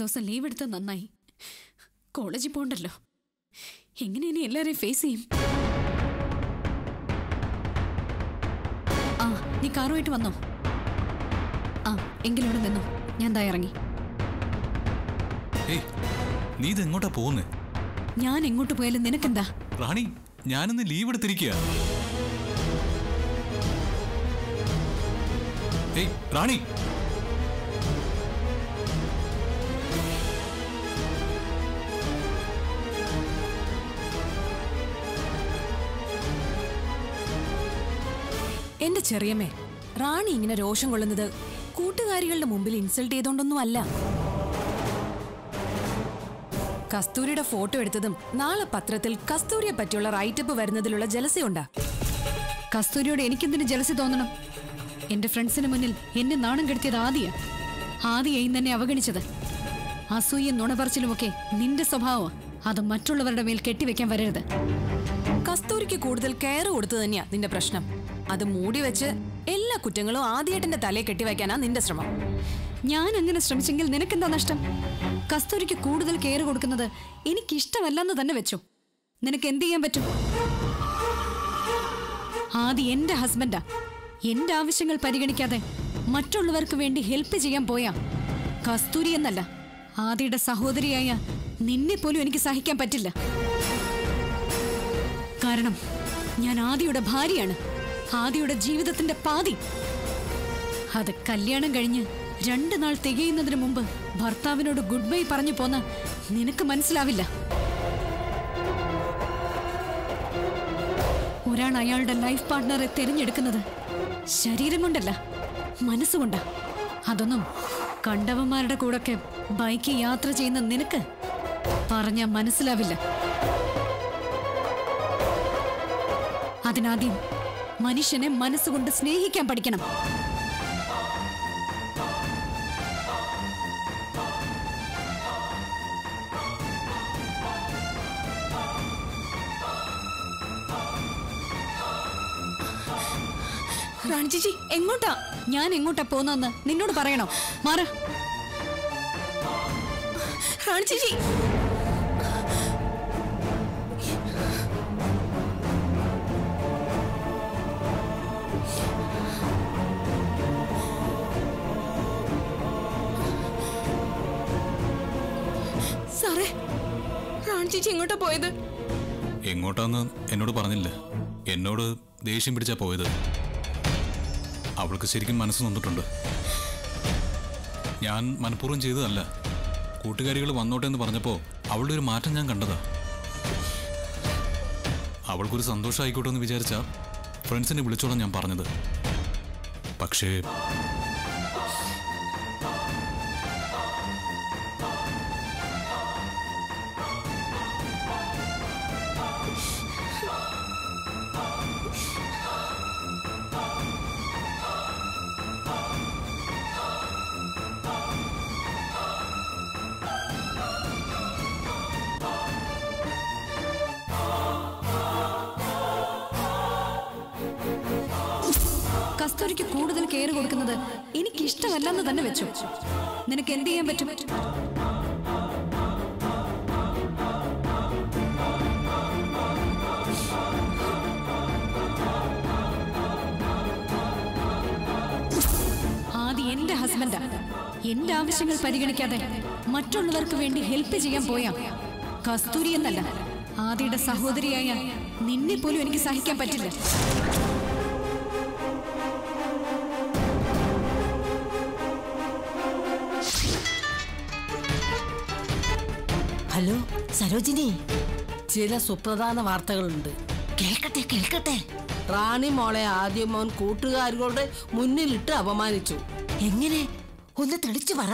ദിവസം ലീവ് എടുത്ത നന്നായി. കോളേജിൽ പോകണ്ടല്ലോ, എങ്ങനെ ഇനി എല്ലാവരെയും ഫേസ് ചെയ്യും? ആ, നീ കാറുമായിട്ട് വന്നോ? ആ, എങ്കിലവിടെ നിന്നോ, ഞാൻ ദാ ഇറങ്ങി. നീ ഇതെങ്ങോട്ടാ പോകുന്നേ? ഞാൻ എങ്ങോട്ട് പോയാലും നിനക്കെന്താ? റാണി, ഞാനിന്ന് ലീവ് എടുത്തിരിക്കുക. റാണി, എന്റെ ചെറിയമ്മേ, റാണി ഇങ്ങനെ രോഷം കൊള്ളുന്നത് കൂട്ടുകാരികളുടെ മുമ്പിൽ ഇൻസൾട്ട് ചെയ്തോണ്ടൊന്നും അല്ല. കസ്തൂരിയുടെ ഫോട്ടോ എടുത്തതും നാളെ പത്രത്തിൽ കസ്തൂരിയെ പറ്റിയുള്ള റൈറ്റപ്പ് വരുന്നതിലുള്ള ജലസി ഉണ്ടാ? കസ്തൂരിയോട് എനിക്കെന്തിനു ജലസി തോന്നണം? എന്റെ ഫ്രണ്ട്സിന് മുന്നിൽ എന്നെ നാണം കെടുത്തിയത് ആദ്യ ആദ്യ എന്നെ അവഗണിച്ചത്. അസൂയ നുണ പറച്ചിലുമൊക്കെ നിന്റെ സ്വഭാവം, അത് മറ്റുള്ളവരുടെ മേൽ കെട്ടിവെക്കാൻ വരരുത്. കസ്തൂരിക്ക് കൂടുതൽ കെയർ കൊടുത്തു തന്നെയാ നിന്റെ പ്രശ്നം. അത് മൂടി വെച്ച് എല്ലാ കുറ്റങ്ങളും ആദ്യമായിട്ടെന്റെ തലയെ കെട്ടിവെക്കാനാ നിന്റെ ശ്രമം. ഞാൻ അങ്ങനെ ശ്രമിച്ചെങ്കിൽ നിനക്കെന്താ നഷ്ടം? കസ്തൂരിക്ക് കൂടുതൽ കെയർ കൊടുക്കുന്നത് എനിക്കിഷ്ടമല്ലെന്ന് തന്നെ വെച്ചു. നിനക്ക് എന്ത് ചെയ്യാൻ പറ്റും? ആദ്യ എന്റെ ഹസ്ബൻഡാ. എന്റെ ആവശ്യങ്ങൾ പരിഗണിക്കാതെ മറ്റുള്ളവർക്ക് വേണ്ടി ഹെൽപ്പ് ചെയ്യാൻ പോയാ കസ്തൂരി എന്നല്ല, ആദിയുടെ സഹോദരിയായ നിന്നെ പോലും എനിക്ക് സഹിക്കാൻ പറ്റില്ല. കാരണം ഞാൻ ആദിയുടെ ഭാര്യയാണ്, ആദിയുടെ ജീവിതത്തിന്റെ പാതി. അത് കല്യാണം കഴിഞ്ഞ് 2 നാൾ തികയുന്നതിന് മുമ്പ് ഭർത്താവിനോട് ഗുഡ് ബൈ പറഞ്ഞു പോന്ന നിനക്ക് മനസ്സിലാവില്ല. ഒരാൾ അയാളുടെ ലൈഫ് പാർട്ട്ണറെ തിരഞ്ഞെടുക്കുന്നത് ശരീരം കൊണ്ടല്ല, മനസ്സുകൊണ്ടാ. അതൊന്നും കണ്ടവന്മാരുടെ കൂടൊക്കെ ബൈക്ക് യാത്ര ചെയ്യുന്ന നിനക്ക് പറഞ്ഞാൽ മനസ്സിലാവില്ല. അതിനാദ്യം മനുഷ്യനെ മനസ്സുകൊണ്ട് സ്നേഹിക്കാൻ പഠിക്കണം. റാണിജി, എങ്ങോട്ടാ? ഞാൻ എങ്ങോട്ടാ പോന്നെന്ന് നിന്നോട് പറയണോ? മാറ റാണിജി. സാറേ, റാണിജി എങ്ങോട്ടാ പോയത്? എങ്ങോട്ടാന്ന് എന്നോട് പറഞ്ഞില്ല. എന്നോട് ദേഷ്യം പിടിച്ചാ പോയത്. അവൾക്ക് ശരിക്കും മനസ്സ് നൊന്നിട്ടുണ്ട്. ഞാൻ മനഃപൂർവ്വം ചെയ്തതല്ല. കൂട്ടുകാരികൾ വന്നോട്ടെ എന്ന് പറഞ്ഞപ്പോൾ അവളുടെ ഒരു മാറ്റം ഞാൻ കണ്ടതാ. അവൾക്കൊരു സന്തോഷമായിക്കോട്ടെ എന്ന് വിചാരിച്ച ഫ്രണ്ട്സിനെ വിളിച്ചോളാം ഞാൻ പറഞ്ഞത്. പക്ഷേ കസ്തൂരിക്ക് കൂടുതൽ കെയർ കൊടുക്കുന്നത് എനിക്കിഷ്ടമല്ലെന്ന് തന്നെ വെച്ചു. നിനക്ക് എന്ത് ചെയ്യാൻ പറ്റും? ആദ്യ എന്റെ ഹസ്ബൻഡാ. എന്റെ ആവശ്യങ്ങൾ പരിഗണിക്കാതെ മറ്റുള്ളവർക്ക് വേണ്ടി ഹെൽപ്പ് ചെയ്യാൻ പോയാ കസ്തൂരി എന്നല്ല, ആദിയുടെ സഹോദരിയായ നിന്നെ പോലും എനിക്ക് സഹിക്കാൻ പറ്റില്ല. ഹലോ സരോജിനി, ചില സുപ്രധാന വാർത്തകളുണ്ട്, കേൾക്കട്ടെ കേൾക്കട്ടെ. റാണി മോളെ ആദ്യം മോൻ കൂട്ടുകാരുടെ മുന്നിലിട്ട് അപമാനിച്ചു. എങ്ങനെ? ഒന്ന് തെളിച്ചു പറ.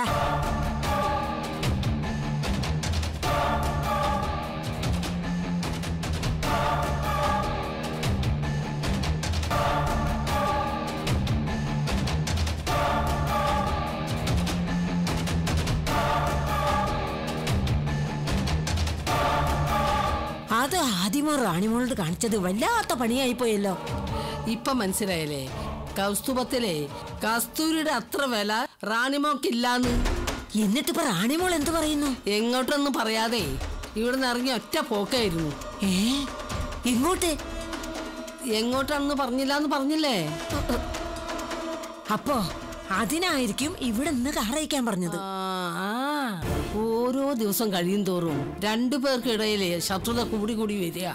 അത് ആദ്യമോ റാണിമോളോട് കാണിച്ചത് വല്ലാത്ത പണിയായിപ്പോയല്ലോ. ഇപ്പൊ മനസ്സിലായല്ലേ കൗസ്തുഭത്തിലെ കസ്തൂരിയുടെ അത്ര വില റാണിമോക്കില്ലാന്ന്? റാണിമോൾ എന്ത് പറയുന്നു? എങ്ങോട്ടൊന്നും പറയാതെ ഇവിടുന്ന് ഇറങ്ങി ഒറ്റ പോക്കായിരുന്നു. ഇങ്ങോട്ട് എങ്ങോട്ടാണെന്ന് പറഞ്ഞില്ലാന്ന് പറഞ്ഞില്ലേ? അപ്പോ അതിനായിരിക്കും ഇവിടെ നിന്ന് കറയിക്കാൻ പറഞ്ഞത്. ഓരോ ദിവസം കഴിയും തോറും രണ്ടു പേർക്കിടയിലെ ശത്രുത കൂടി കൂടി വരിക.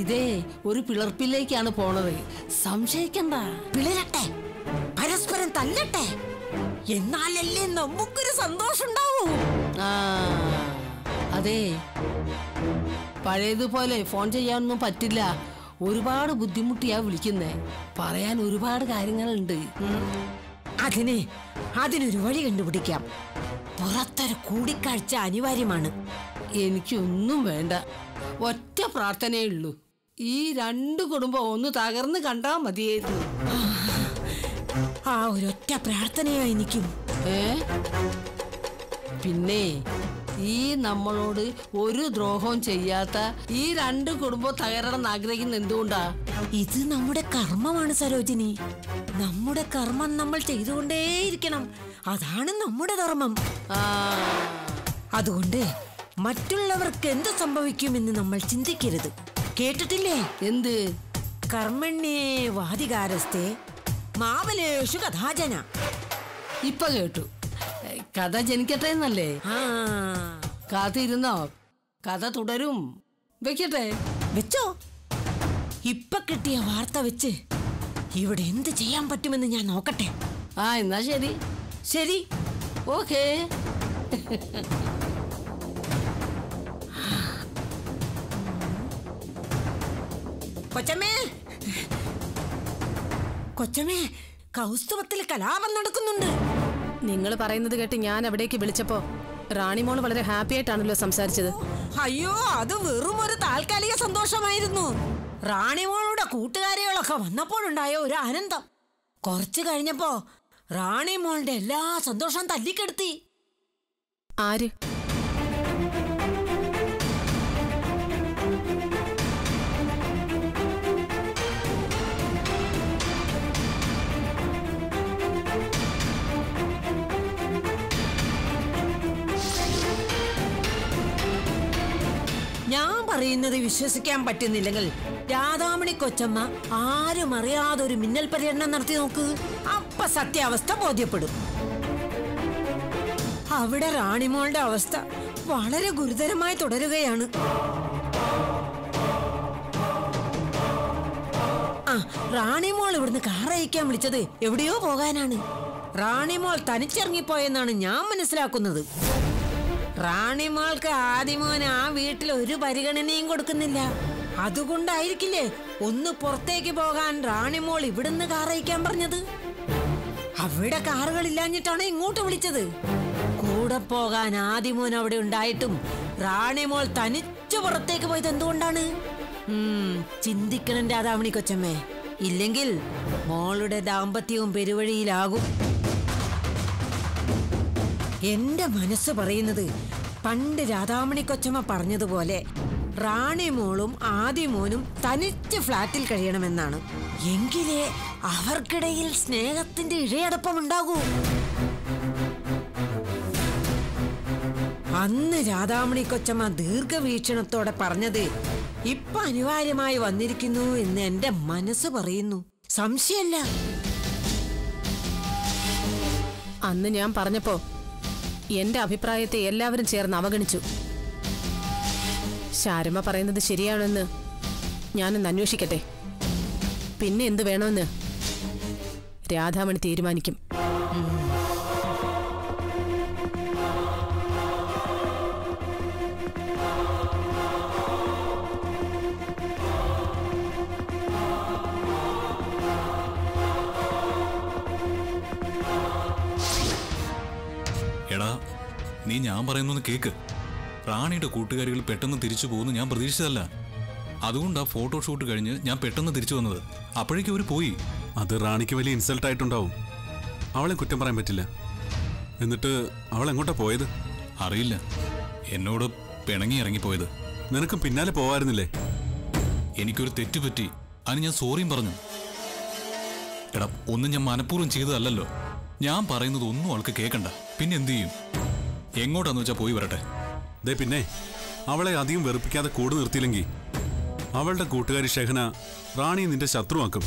ഇതേ ഒരു പിളർപ്പിലേക്കാണ് പോണത്. സംശയിക്കണ്ട, പിളരട്ടെ, പരസ്പരം തല്ലട്ടെ, എന്നാലല്ലേ നമുക്കൊരു സന്തോഷം ഉണ്ടാവൂ. അതെ, പഴയതുപോലെ ഫോൺ ചെയ്യാനൊന്നും പറ്റില്ല. ഒരുപാട് ബുദ്ധിമുട്ടിയാ വിളിക്കുന്നേ. പറയാൻ ഒരുപാട് കാര്യങ്ങളുണ്ട്. അതിനൊരു വഴി കണ്ടുപിടിക്കാം. പുറത്തൊരു കൂടിക്കാഴ്ച അനിവാര്യമാണ്. എനിക്കൊന്നും വേണ്ട, ഒറ്റ പ്രാർത്ഥനയേ ഉള്ളൂ. ഈ രണ്ട് കുടുംബം ഒന്ന് തകർന്ന് കണ്ടാ മതിയായിരുന്നു. ആ ഒരൊറ്റ പ്രാർത്ഥനയാ എനിക്കും. പിന്നെ ഈ നമ്മളോട് ഒരു ദ്രോഹവും ചെയ്യാത്ത ഈ രണ്ട് കുടുംബം തകരണം ആഗ്രഹിക്കുന്ന എന്തുകൊണ്ടാ? ഇത് നമ്മുടെ കർമ്മമാണ് സരോജിനി. നമ്മുടെ കർമ്മം നമ്മൾ ചെയ്തുകൊണ്ടേയിരിക്കണം. അതാണ് നമ്മുടെ ധർമ്മം. അതുകൊണ്ട് മറ്റുള്ളവർക്ക് എന്ത് സംഭവിക്കുമെന്ന് നമ്മൾ ചിന്തിക്കരുത്. കേട്ടിട്ടില്ലേ? എന്ത്? കർമ്മണ്യേ വാധികാരസ്ഥേ മാവലേഷു കഥാജന. ഇപ്പൊ കേട്ടു. കഥ ജനിക്കട്ടെ എന്നല്ലേ? കാത്തിരുന്നോ, കഥ തുടരും. വെക്കട്ടെ? വെച്ചോ. ഇപ്പൊ കിട്ടിയ വാർത്ത വെച്ച് ഇവിടെ എന്ത് ചെയ്യാൻ പറ്റുമെന്ന് ഞാൻ നോക്കട്ടെ. ആ എന്നാ ശരി ശരി, ഓക്കേ. കൊച്ചമ്മേ, കൊച്ചമ്മേ, കൗസ്തുഭത്തിൽ കലാപം നടക്കുന്നുണ്ട്. നിങ്ങൾ പറയുന്നത് കേട്ട് ഞാൻ അവിടേക്ക് വിളിച്ചപ്പോ റാണിമോൾ വളരെ ഹാപ്പി ആയിട്ടാണല്ലോ സംസാരിച്ചത്. അയ്യോ, അത് വെറും ഒരു താൽക്കാലിക സന്തോഷമായിരുന്നു. റാണിമോളുടെ കൂട്ടുകാരികളൊക്കെ വന്നപ്പോഴുണ്ടായ ഒരു ആനന്ദം കുറച്ചു കഴിഞ്ഞപ്പോ റാണിമോളുടെ എല്ലാ സന്തോഷം തല്ലിക്കെടുത്തി. ആര്? ഞാൻ പറയുന്നത് വിശ്വസിക്കാൻ പറ്റുന്നില്ലെങ്കിൽ രാധാമണി കൊച്ചമ്മ ആരും അറിയാതെ ഒരു മിന്നൽ പര്യടനം നടത്തി നോക്ക്. അപ്പൊ സത്യാവസ്ഥ ബോധ്യപ്പെടും. അവിടെ റാണിമോളുടെ അവസ്ഥ വളരെ ഗുരുതരമായി തുടരുകയാണ്. ആ റാണിമോൾ ഇവിടുന്ന് കാറയക്കാൻ വിളിച്ചത് എവിടെയോ പോകാനാണ്. റാണിമോൾ തനിച്ചിറങ്ങിപ്പോയെന്നാണ് ഞാൻ മനസ്സിലാക്കുന്നത്. റാണിമോൾക്ക് ആദിമോൻ ആ വീട്ടിൽ ഒരു പരിഗണനയും കൊടുക്കുന്നില്ല. അതുകൊണ്ടായിരിക്കില്ലേ ഒന്ന് പുറത്തേക്ക് പോകാൻ റാണിമോൾ ഇവിടുന്ന് കാറയിക്കാൻ പറഞ്ഞത്. അവിടെ കാറുകളില്ലാഞ്ഞിട്ടാണ് ഇങ്ങോട്ട് വിളിച്ചത്. കൂടെ പോകാൻ ആദിമോൻ അവിടെ ഉണ്ടായിട്ടും റാണിമോൾ തനിച്ചു പുറത്തേക്ക് പോയത് എന്തുകൊണ്ടാണ്? ചിന്തിക്കണം രാധാമണി കൊച്ചമ്മേ, ഇല്ലെങ്കിൽ മോളുടെ ദാമ്പത്യവും പെരുവഴിയിലാകും. എന്റെ മനസ്സ് പറയുന്നത് പണ്ട് രാധാമണി കൊച്ചമ്മ പറഞ്ഞതുപോലെ റാണിമോളും ആദിമോനും തനിച്ച് ഫ്ലാറ്റിൽ കഴിയണമെന്നാണ്. എങ്കിലേ അവർക്കിടയിൽ സ്നേഹത്തിന്റെ ഇഴയടപ്പം ഉണ്ടാകൂ. അന്ന് രാധാമണി കൊച്ചമ്മ ദീർഘവീക്ഷണത്തോടെ പറഞ്ഞത് ഇപ്പൊ അനിവാര്യമായി വന്നിരിക്കുന്നു എന്ന് എന്റെ മനസ്സ് പറയുന്നു. സംശയമല്ല. അന്ന് ഞാൻ പറഞ്ഞപ്പോ എന്റെ അഭിപ്രായത്തെ എല്ലാവരും ചേർന്ന് അവഗണിച്ചു. ശാരമ്മ പറയുന്നത് ശരിയാണെന്ന് ഞാനൊന്ന് അന്വേഷിക്കട്ടെ. പിന്നെ എന്ത് വേണമെന്ന് രാധാമണി തീരുമാനിക്കും. എടാ, നീ ഞാൻ പറയുന്നൊന്ന് കേക്ക്. റാണിയുടെ കൂട്ടുകാരികൾ പെട്ടെന്ന് തിരിച്ചു പോകുന്നു ഞാൻ പ്രതീക്ഷിച്ചതല്ല. അതുകൊണ്ടാ ഫോട്ടോഷൂട്ട് കഴിഞ്ഞ് ഞാൻ പെട്ടെന്ന് തിരിച്ചു വന്നത്. അപ്പോഴേക്കും അവർ പോയി. അത് റാണിക്ക് വലിയ ഇൻസൾട്ട് ആയിട്ടുണ്ടാവും. അവളെ കുറ്റം പറയാൻ പറ്റില്ല. എന്നിട്ട് അവൾ എങ്ങോട്ടാ പോയത്? അറിയില്ല, എന്നോട് പിണങ്ങി ഇറങ്ങിപ്പോയത്. നിനക്ക് പിന്നാലെ പോവായിരുന്നില്ലേ? എനിക്കൊരു തെറ്റുപറ്റി, അതിന് ഞാൻ സോറിയും പറഞ്ഞു. എടാ, ഒന്നും ഞാൻ മനഃപൂർവ്വം ചെയ്തതല്ലോ. ഞാൻ പറയുന്നത് ഒന്നും അവൾക്ക് കേൾക്കണ്ട, പിന്നെ എന്ത് ചെയ്യും? എങ്ങോട്ടാന്ന് വെച്ചാൽ പോയി വരട്ടെ. ദേ പിന്നെ അവളെ അധികം വെറുപ്പിക്കാതെ കൂടെ നിർത്തിയില്ലെങ്കിൽ അവളുടെ കൂട്ടുകാരി ഷെഹന റാണി നിന്റെ ശത്രുവാക്കും.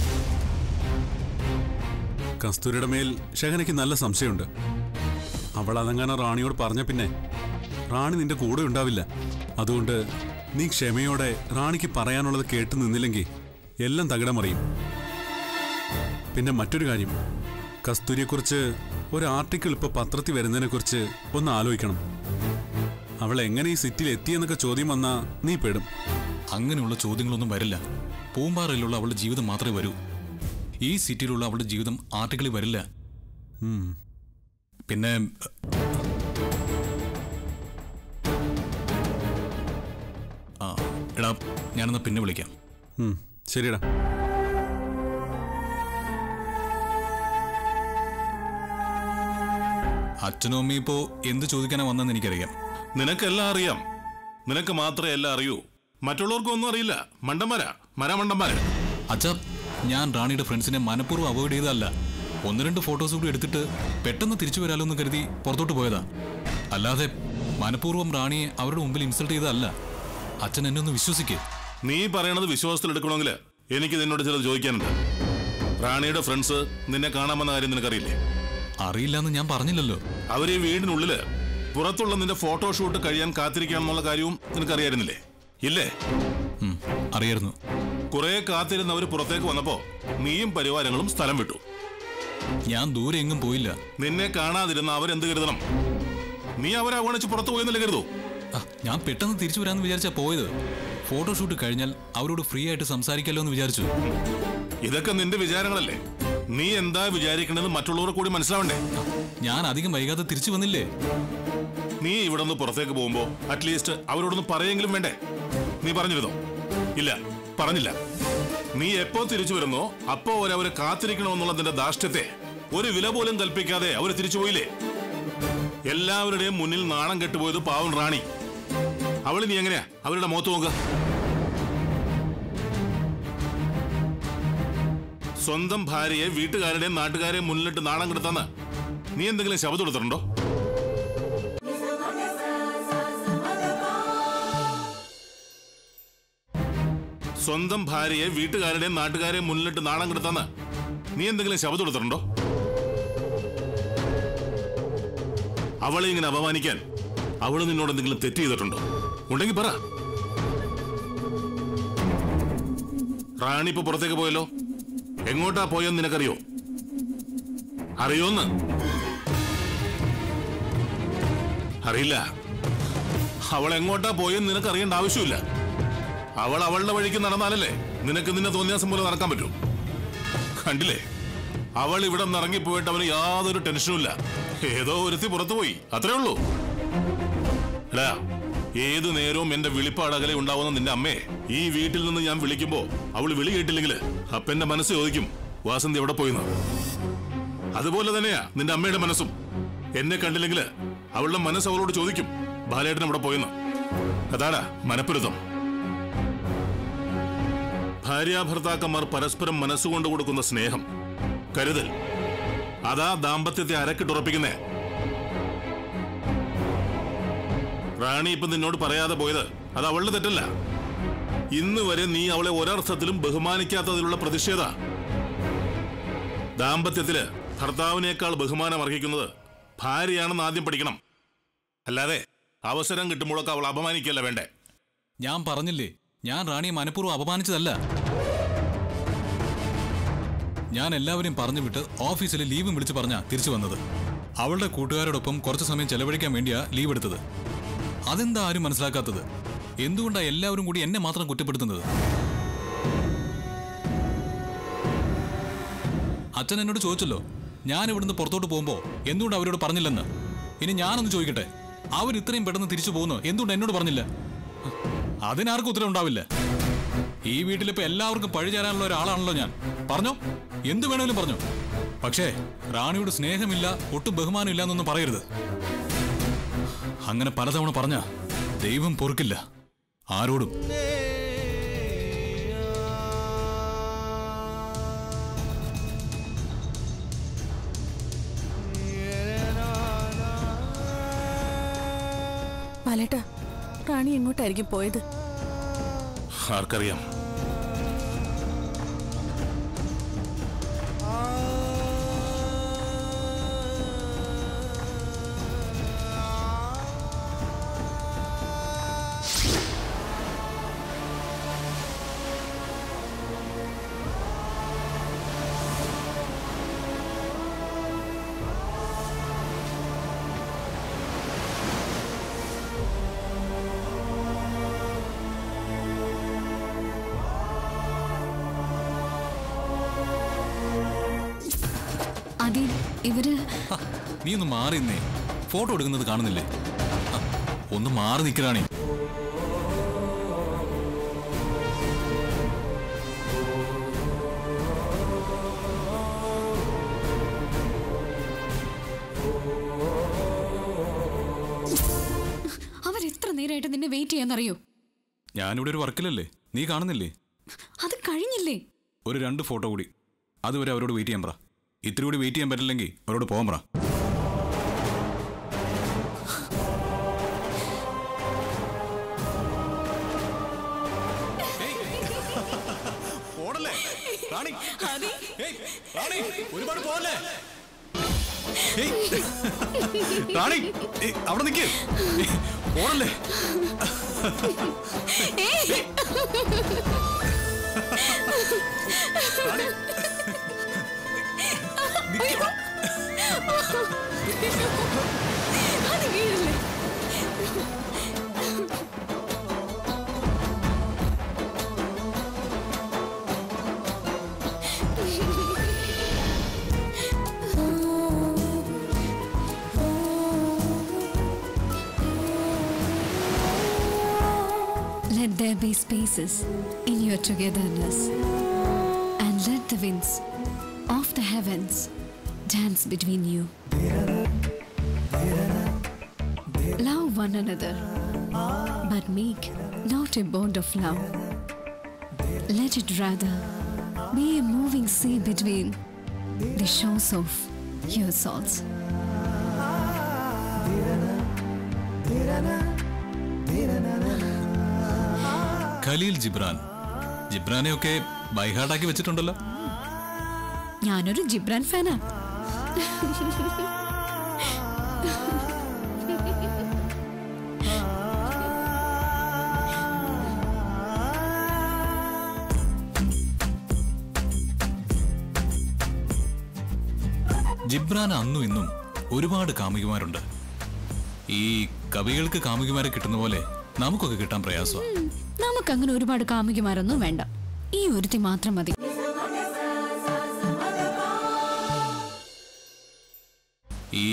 കസ്തൂരിയുടെ മേൽ ഷെഹനയ്ക്ക് നല്ല സംശയമുണ്ട്. അവൾ അതങ്ങനെ റാണിയോട് പറഞ്ഞ പിന്നെ റാണി നിന്റെ കൂടെ ഉണ്ടാവില്ല. അതുകൊണ്ട് നീ ക്ഷമയോടെ റാണിക്ക് പറയാനുള്ളത് കേട്ടു നിന്നില്ലെങ്കിൽ എല്ലാം തകിടമറിയും. പിന്നെ മറ്റൊരു കാര്യം, കസ്തൂരിയെക്കുറിച്ച് ഒരു ആർട്ടിക്കിൾ ഇപ്പോൾ പത്രത്തിൽ വരുന്നതിനെക്കുറിച്ച് ഒന്ന് ആലോചിക്കണം. അവൾ എങ്ങനെ ഈ സിറ്റിയിൽ എത്തിയെന്നൊക്കെ ചോദ്യം വന്നാൽ നീ പെടും. അങ്ങനെയുള്ള ചോദ്യങ്ങളൊന്നും വരില്ല. പൂമ്പാറയിലുള്ള അവളുടെ ജീവിതം മാത്രമേ വരൂ. ഈ സിറ്റിയിലുള്ള അവളുടെ ജീവിതം ആർട്ടിക്കിളിൽ വരില്ല. പിന്നെ എടാ, ഞാനെന്നാ പിന്നെ വിളിക്കാം. ശരിയെടാ. അച്ഛനും അമ്മയും ഇപ്പോൾ എന്ത് ചോദിക്കാനാ വന്നെന്ന് എനിക്കറിയാം. നിനക്കെല്ലാം അറിയാം. നിനക്ക് മാത്രമേ എല്ലാം അറിയൂ. മറ്റുള്ളവർക്കും ഒന്നും അറിയില്ല. മണ്ടന്മാരാ, മരമണ്ടന്മാരാ. അച്ഛാ, ഞാൻ റാണിയുടെ ഫ്രണ്ട്സിനെ മനഃപൂർവ്വം അവോയ്ഡ് ചെയ്തതല്ല. ഒന്ന് രണ്ട് ഫോട്ടോസ് കൂടി എടുത്തിട്ട് പെട്ടെന്ന് തിരിച്ചു വരാലോ എന്ന് കരുതി പുറത്തോട്ട് പോയതാ. അല്ലാതെ മനഃപൂർവ്വം റാണിയെ അവരുടെ മുമ്പിൽ ഇൻസൾട്ട് ചെയ്തതല്ല. അച്ഛൻ എന്നെ ഒന്ന് വിശ്വസിക്കേ. നീ പറയണത് വിശ്വാസത്തിലെടുക്കണമെങ്കിൽ എനിക്ക് നിന്നോട് ചിലത് ചോദിക്കാനുണ്ട്. റാണിയുടെ ഫ്രണ്ട്സ് നിന്നെ കാണാമെന്ന കാര്യം നിനക്കറിയില്ലേ? അറിയില്ലെന്ന് ഞാൻ പറഞ്ഞില്ലല്ലോ. അവർ ഈ വീടിനുള്ളില് പുറത്തുള്ള നിന്റെ ഫോട്ടോഷൂട്ട് കഴിയാൻ കാത്തിരിക്കാമെന്നുള്ള കാര്യവും നിനക്കറിയായിരുന്നില്ലേ? ഇല്ലേ? അറിയായിരുന്നു. കുറെ കാത്തിരുന്നവർ പുറത്തേക്ക് വന്നപ്പോ നീയും പരിവാരങ്ങളും സ്ഥലം വിട്ടു. ഞാൻ ദൂരെ എങ്ങും പോയില്ല. നിന്നെ കാണാതിരുന്ന അവരെന്ത് കരുതണം? നീ അവരെ അവഗണിച്ച് പുറത്തു പോയെന്നല്ലേ കരുതൂ? ഞാൻ പെട്ടെന്ന് തിരിച്ചു വരാമെന്ന് വിചാരിച്ചാ പോയത്. ഫോട്ടോഷൂട്ട് കഴിഞ്ഞാൽ അവരോട് ഫ്രീ ആയിട്ട് സംസാരിക്കാമല്ലോ എന്ന് വിചാരിച്ചു. ഇതൊക്കെ നിന്റെ വിചാരങ്ങളല്ലേ? നീ എന്താ വിചാരിക്കണെന്ന് മറ്റുള്ളവർ കൂടി മനസ്സിലാവണ്ടേ? ഞാൻ അധികം വൈകാതെ തിരിച്ചു വന്നില്ലേ? നീ ഇവിടെ നിന്ന് പുറത്തേക്ക് പോകുമ്പോ അറ്റ്ലീസ്റ്റ് അവരോടൊന്ന് പറയെങ്കിലും വേണ്ടേ? നീ പറഞ്ഞിരുന്നോ? ഇല്ല, പറഞ്ഞില്ല. നീ എപ്പോ തിരിച്ചു വരുന്നോ അപ്പോ അവരവരെ കാത്തിരിക്കണമെന്നുള്ളതിന്റെ ധാർഷ്ട്യത്തെ ഒരു വില പോലും കൽപ്പിക്കാതെ അവര് തിരിച്ചുപോയില്ലേ? എല്ലാവരുടെയും മുന്നിൽ നാണം കെട്ടുപോയത് പാവൻ റാണി. അവള് നീ എങ്ങനെയാ അവരുടെ മുഖത്ത് നോക്കുക? സ്വന്തം ഭാര്യയെ വീട്ടുകാരുടെയും നാട്ടുകാരെയും മുന്നിലിട്ട് നാണം കെടുത്താന്ന് നീ എന്തെങ്കിലും ശബ്ദം കൊടുത്തിട്ടുണ്ടോ? സ്വന്തം ഭാര്യയെ വീട്ടുകാരുടെയും നാട്ടുകാരെയും മുന്നിലിട്ട് നാണം കെടുത്താന്ന് നീ എന്തെങ്കിലും ശബ്ദം കൊടുത്തിട്ടുണ്ടോ? അവളെ ഇങ്ങനെ അപമാനിക്കാൻ അവള് നിന്നോട് എന്തെങ്കിലും തെറ്റ് ചെയ്തിട്ടുണ്ടോ? ഉണ്ടെങ്കിൽ പറ. റാണി ഇപ്പൊ പുറത്തേക്ക് പോയല്ലോ. എങ്ങോട്ടാ പോയെന്ന് നിനക്കറിയോ? അറിയോന്ന്? അറിയില്ല. അവൾ എങ്ങോട്ടാ പോയെന്ന് നിനക്കറിയേണ്ട ആവശ്യമില്ല. അവൾ അവളുടെ വഴിക്ക് നടന്നാലല്ലേ നിനക്ക് നിന്നെ തോന്നിയാസം പോലെ നടക്കാൻ പറ്റൂ. കണ്ടില്ലേ, അവൾ ഇവിടെ നിന്ന് ഇറങ്ങിപ്പോയിട്ട് അവന് യാതൊരു ടെൻഷനുമില്ല. ഏതോ ഒരുത്തി പുറത്തു പോയി, അത്രേ ഉള്ളൂ. എടാ, ഏതു നേരവും എന്റെ വിളിപ്പാടകലെ ഉണ്ടാവുന്ന നിന്റെ അമ്മയെ ഈ വീട്ടിൽ നിന്ന് ഞാൻ വിളിക്കുമ്പോ അവള് വിളി കേട്ടില്ലെങ്കിൽ അപ്പന്റെ മനസ്സ് ചോദിക്കും വാസന്തി എവിടെ പോയിന്ന്. അതുപോലെ തന്നെയാ നിന്റെ അമ്മയുടെ മനസ്സും. എന്നെ കണ്ടില്ലെങ്കിൽ അവളുടെ മനസ്സ് അവളോട് ചോദിക്കും ബാലേട്ടൻ എവിടെ പോയിന്ന്. അതാടാ മനപ്പുരുത്തം. ഭാര്യാഭർത്താക്കന്മാർ പരസ്പരം മനസ്സുകൊണ്ട് കൊടുക്കുന്ന സ്നേഹം, കരുതൽ, അതാ ദാമ്പത്യത്തെ അരക്കിട്ടുറപ്പിക്കുന്നേ. റാണി ഇപ്പം നിന്നോട് പറയാതെ പോയത് അത് അവളുടെ തെറ്റല്ല. ഇന്ന് വരെ നീ അവളെ ഒരർത്ഥത്തിലും ബഹുമാനിക്കാത്തതിലുള്ള പ്രതിഷേധ. ദാമ്പത്യത്തില് ഭർത്താവിനേക്കാൾ ബഹുമാനം അർഹിക്കുന്നത് ഭാര്യയാണെന്ന് ആദ്യം പഠിക്കണം. അല്ലാതെ അവസരം കിട്ടുമ്പോഴൊക്കെ അവൾ അപമാനിക്കല്ല വേണ്ടേ? ഞാൻ പറഞ്ഞില്ലേ, ഞാൻ റാണിയെ മനഃപൂർവ്വം അപമാനിച്ചതല്ല. ഞാൻ എല്ലാവരെയും പറഞ്ഞു വിട്ട് ഓഫീസിൽ ലീവും വിളിച്ച് പറഞ്ഞാ തിരിച്ചു വന്നത്. അവളുടെ കൂട്ടുകാരോടൊപ്പം കുറച്ച് സമയം ചെലവഴിക്കാൻ വേണ്ടിയാ ലീവ് എടുത്തത്. അതെന്താ ആരും മനസ്സിലാക്കാത്തത്? എന്തുകൊണ്ടാണ് എല്ലാവരും കൂടി എന്നെ മാത്രം കുറ്റപ്പെടുത്തുന്നത്? അച്ഛൻ എന്നോട് ചോദിച്ചല്ലോ ഞാൻ ഇവിടുന്ന് പുറത്തോട്ട് പോകുമ്പോൾ എന്തുകൊണ്ട് അവരോട് പറഞ്ഞില്ലെന്ന്. ഇനി ഞാനൊന്ന് ചോദിക്കട്ടെ, അവർ ഇത്രയും പെട്ടെന്ന് തിരിച്ചു പോകുന്നു എന്തുകൊണ്ട് എന്നോട് പറഞ്ഞില്ല? അതിനാർക്കും ഉത്തരം ഉണ്ടാവില്ല. ഈ വീട്ടിലിപ്പോൾ എല്ലാവർക്കും പഴിചേരാനുള്ള ഒരാളാണല്ലോ ഞാൻ. പറഞ്ഞോ, എന്ത് വേണമെങ്കിലും പറഞ്ഞോ. പക്ഷേ റാണിയോട് സ്നേഹമില്ല, ഒട്ടും ബഹുമാനമില്ല എന്നൊന്നും പറയരുത്. അങ്ങനെ പലതവണ പറഞ്ഞ ദൈവം പൊറുക്കില്ല ആരോടും. ലാലേട്ടാ, റാണി എങ്ങോട്ടായിരിക്കും പോയത്? ആർക്കറിയാം. നീ ഒന്ന് മാറി നിന്നേ, ഫോട്ടോ എടുക്കുന്നത് കാണുന്നില്ലേ? ഒന്ന് മാറി നിൽക്കണേ. അവർ എത്ര നേരമായിട്ട് നിന്നെ വെയിറ്റ് ചെയ്യാന്നറിയോ? ഞാനിവിടെ ഒരു വർക്കിലല്ലേ, നീ കാണുന്നില്ലേ? അത് കഴിഞ്ഞില്ലേ? ഒരു 2 ഫോട്ടോ കൂടി, അതുവരെ അവരോട് വെയിറ്റ് ചെയ്യാൻ പറ. ഇത്തിരി കൂടി വെയിറ്റ് ചെയ്യാൻ പറ്റില്ലെങ്കിൽ അവരോട് പോകാൻ പറ. അവിടെ നിൽക്ക്, ഓടല്ലേ. Let there be spaces in your togetherness, and let the winds of the heavens dance between you. Love one another, but make not a bond of love. Let it rather be a moving sea between the shores of your souls. Khaleel Gibran, ജിബ്രാനെ ഒക്കെ ബൈഹാർട്ടാക്കി വെച്ചിട്ടുണ്ടല്ലോ. ഞാനൊരു ജിബ്രാൻ ഫാനാ. ജിബ്രാൻ അന്നും ഇന്നും ഒരുപാട് കാമുകിമാരുണ്ട്. ഈ കവികൾക്ക് കാമുകിമാരെ കിട്ടുന്ന പോലെ നമുക്കൊക്കെ കിട്ടാൻ പ്രയാസമാണ്. നമുക്കങ്ങനെ ഒരുപാട് കാമുകിമാരൊന്നും വേണ്ട, ഈ ഒരുത്തി മാത്രം മതി. ഈ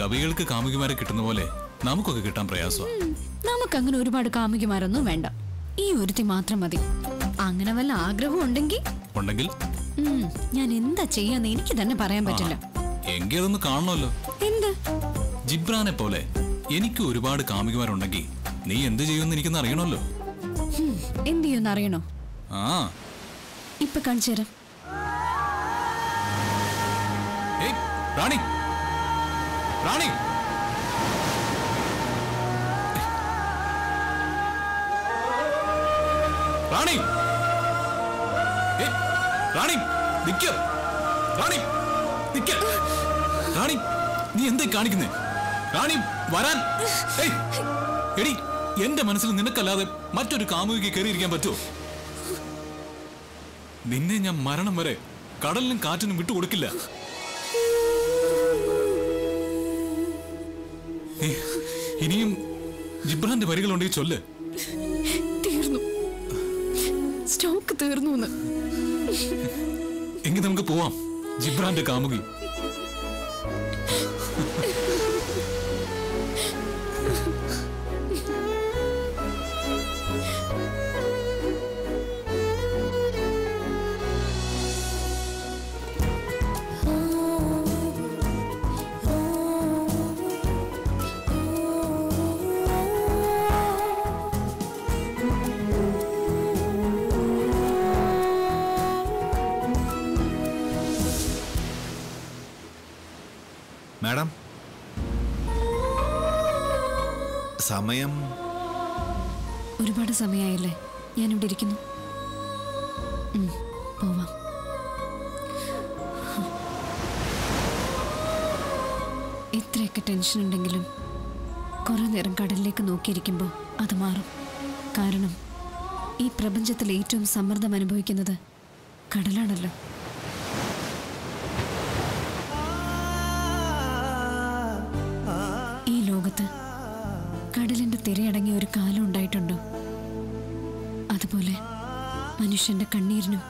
കവികൾക്ക് കാമുകിമാരെ കിട്ടുന്ന പോലെ നമുക്കൊക്കെ കിട്ടാൻ പ്രയാസമാണ്. നമുക്കങ്ങനെ ഒരുപാട് കാമുകിമാരൊന്നും വേണ്ട, ഈ ഒരുത്തി മാത്രം മതി. അങ്ങനെ വല്ല ആഗ്രഹം ഉണ്ടെങ്കിൽ ഞാൻ എന്താ ചെയ്യാന്ന് എനിക്ക് തന്നെ പറയാൻ പറ്റില്ല. എങ്കിൽ അതൊന്ന് കാണണമല്ലോ. എന്ത്? ജിബ്രാനെ പോലെ എനിക്ക് ഒരുപാട് കാമുകിമാരുണ്ടെങ്കിൽ നീ എന്ത് ചെയ്യുമെന്ന് എനിക്കൊന്ന് അറിയണമല്ലോ. എന്ത് ചെയ്യുമെന്ന് അറിയണോ? ആ, ഇപ്പൊ കാണിച്ചു തരാം. റാണി, റാണി, റാണി, റാണി, നിൽക്ക്. റാണി, നിൽക്ക്. റാണി, നീ എന്താ കാണിക്കുന്നേ? റാണി, വരാൻ. എടി, എന്റെ മനസ്സിൽ നിനക്കല്ലാതെ മറ്റൊരു കാമുകിക്ക് കയറിയിരിക്കാൻ പറ്റുമോ? നിന്നെ ഞാൻ മരണം വരെ കടലിനും കാറ്റിനും വിട്ടുകൊടുക്കില്ല. ഇനിയും ജിബ്രാന്റെ വരികളുണ്ടെങ്കിൽ ചൊല്ല്. തീർന്നു, സ്റ്റോക്ക് തീർന്നു. എങ്കിൽ നമുക്ക് പോവാം ജിബ്രാന്റെ കാമുകി. സമയം ഒരുപാട് സമയമായില്ലേ ഞാൻ ഇവിടെ ഇരിക്കുന്നു പോവാം ഇത്രയൊക്കെ ടെൻഷൻ ഉണ്ടെങ്കിലും കുറേ നേരം കടലിലേക്ക് നോക്കിയിരിക്കുമ്പോൾ അത് മാറും കാരണം ഈ പ്രപഞ്ചത്തിൽ ഏറ്റവും സമ്മർദ്ദം അനുഭവിക്കുന്നത് കടലാണല്ലോ ഈ ലോകത്ത് കടലിന്റെ തിരയടങ്ങിയ ഒരു കാലം ഉണ്ടായിട്ടുണ്ട് അതുപോലെ മനുഷ്യന്റെ കണ്ണീരിനും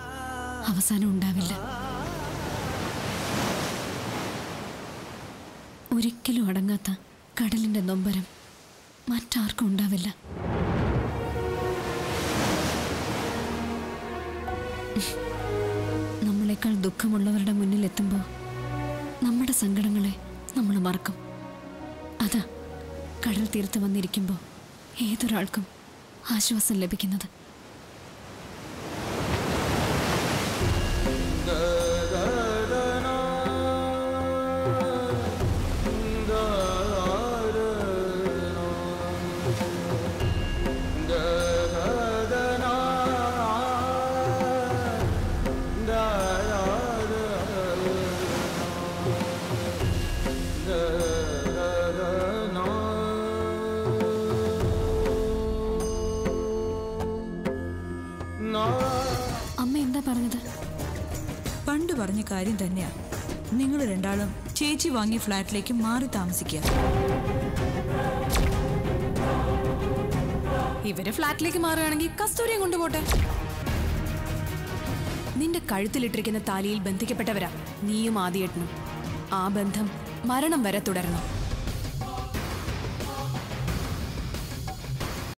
അവസാനം ഉണ്ടാവില്ല ഒരിക്കലും അടങ്ങാത്ത കടലിന്റെ നൊമ്പരം മറ്റാർക്കും ഉണ്ടാവില്ല നമ്മളെക്കാൾ ദുഃഖമുള്ളവരുടെ മുന്നിൽ എത്തുമ്പോൾ നമ്മുടെ സങ്കടങ്ങളെ നമ്മൾ മറക്കും അതാ കടൽ തീരത്ത് വന്നിരിക്കുമ്പോൾ ഏതൊരാൾക്കും ആശ്വാസം ലഭിക്കുന്നത് ചേച്ചി വാങ്ങിയ ഫ്ലാറ്റിലേക്ക് മാറി താമസിക്കുക ഇവരെ ഫ്ലാറ്റിലേക്ക് മാറുകയാണെങ്കിൽ കസ്തൂരിയെ കൊണ്ടുപോട്ടെ നിന്റെ കഴുത്തിലിട്ടിരിക്കുന്ന താലിയിൽ ബന്ധിക്കപ്പെട്ടവരാ നീയും ആദിയേട്ടനും ആ ബന്ധം മരണം വരെ തുടരണം